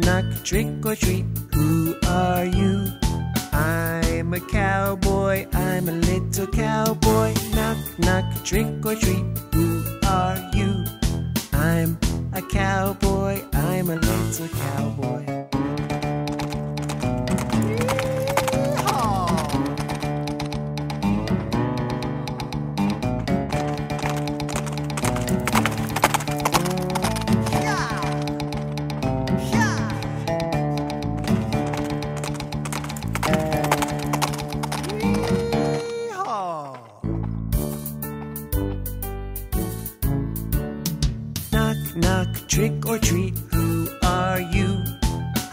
knock, trick or treat, who are you? I'm a cowboy, I'm a little cowboy. Knock, knock, trick or treat, who are you? I'm a cowboy, I'm a little cowboy. Knock, trick or treat, who are you?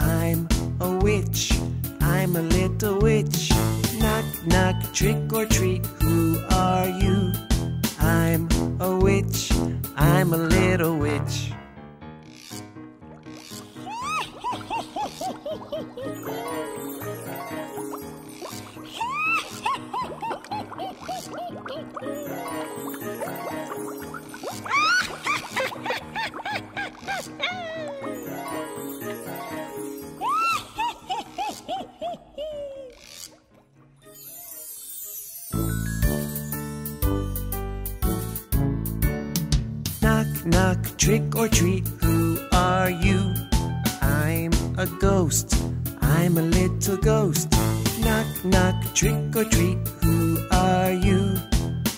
I'm a witch, I'm a little witch. Knock, knock, trick or treat, who are you? I'm a witch, I'm a little witch. Knock, trick or treat, who are you? I'm a ghost, I'm a little ghost. Knock, knock, trick or treat, who are you?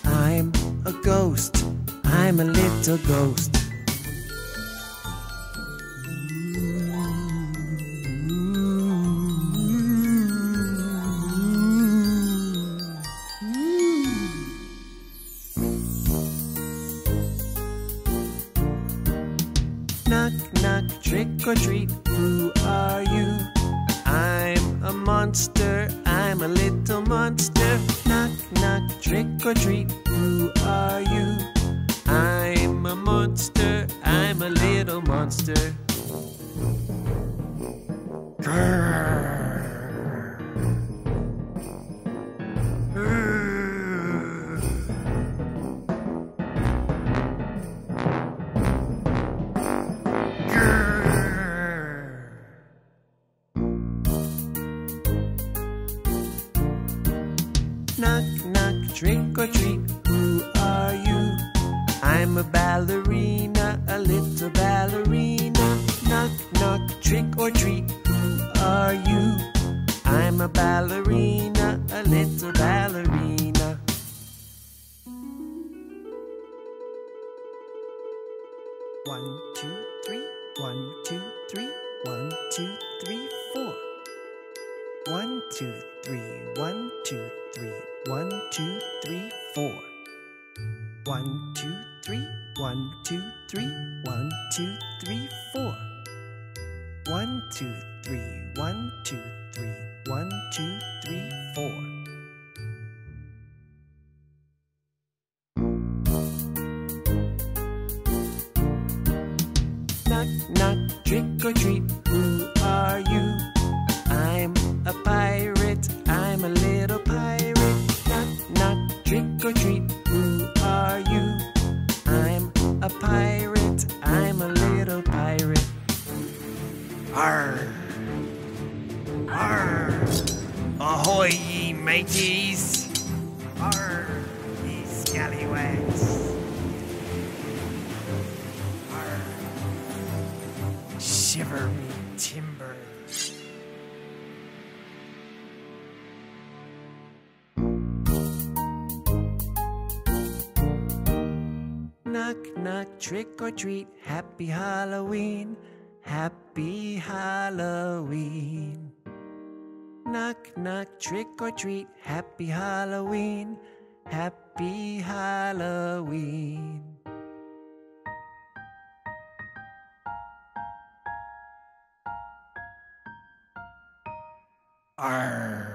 I'm a ghost, I'm a little ghost. Knock, knock, trick or treat, who are you? I'm a monster, I'm a little monster. Knock, knock, trick or treat, who are you? I'm a monster, I'm a little monster. Grrr. Knock, knock, trick or treat, who are you? I'm a ballerina, a little ballerina. Knock, knock, trick or treat, who are you? I'm a ballerina, a little ballerina. One, two, three, 1, 2, 3, 1, 2, 3, 4. 1, 2, 3, 1, 2, 3, 1, 2, 3, 4. 1, 2, 3, 1, 2, 3, 1, 2, 3, 4. 1, 2, 3, 1, 2, 3, 1, 2, 3, 4. Knock, knock, trick or treat, who are you? I'm a pirate, I'm a little pirate. Knock, knock, trick or treat, who are you? I'm a pirate, I'm a little pirate. Arr! Arr! Ahoy, ye mateys! Arr, ye scallywags! Arr! Shiver me timber! Knock, knock, trick or treat, happy Halloween, happy Halloween. Knock, knock, trick or treat, happy Halloween, happy Halloween. Arr.